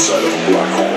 inside of a black hole.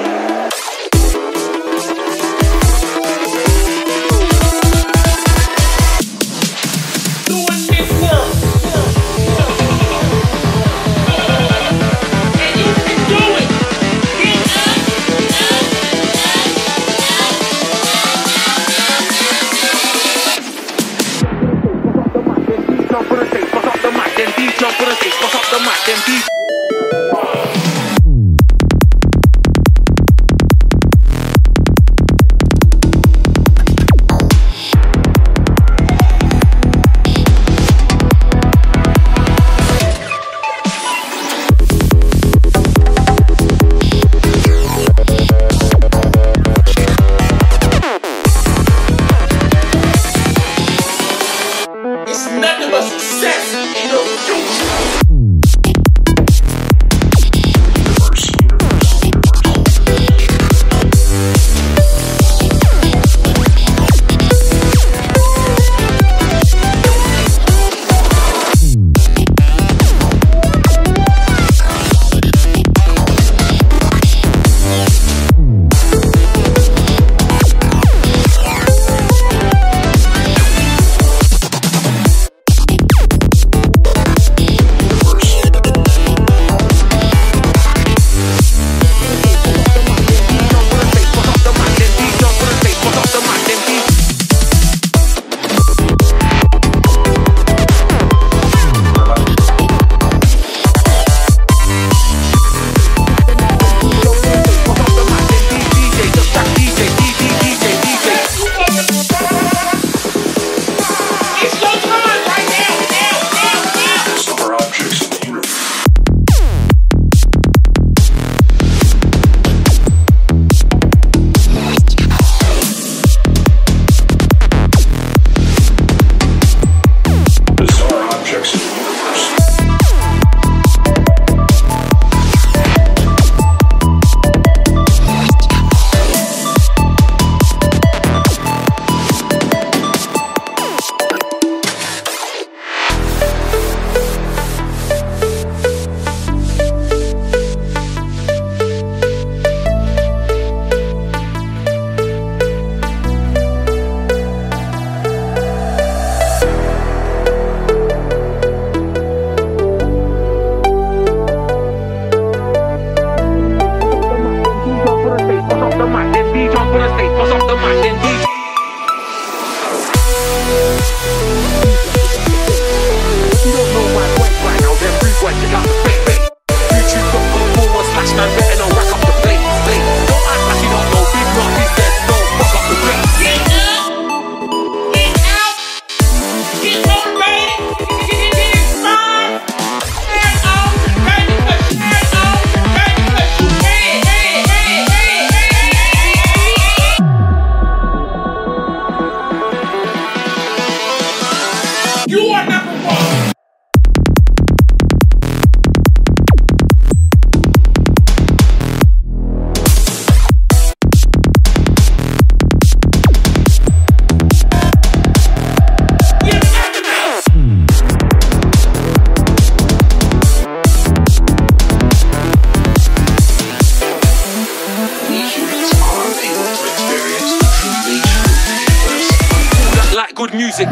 Music.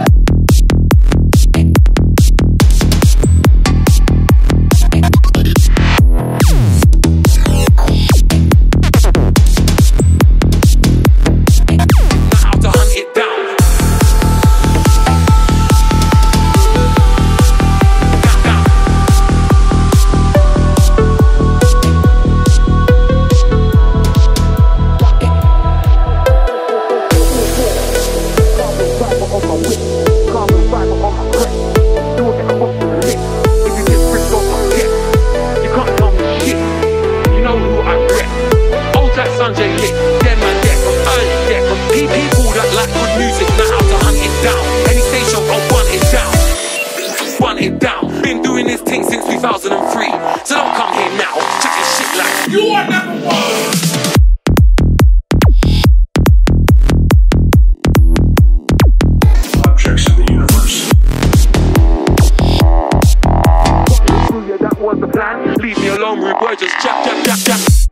Leave me alone, rude boy, just jab, jab, jab, jab.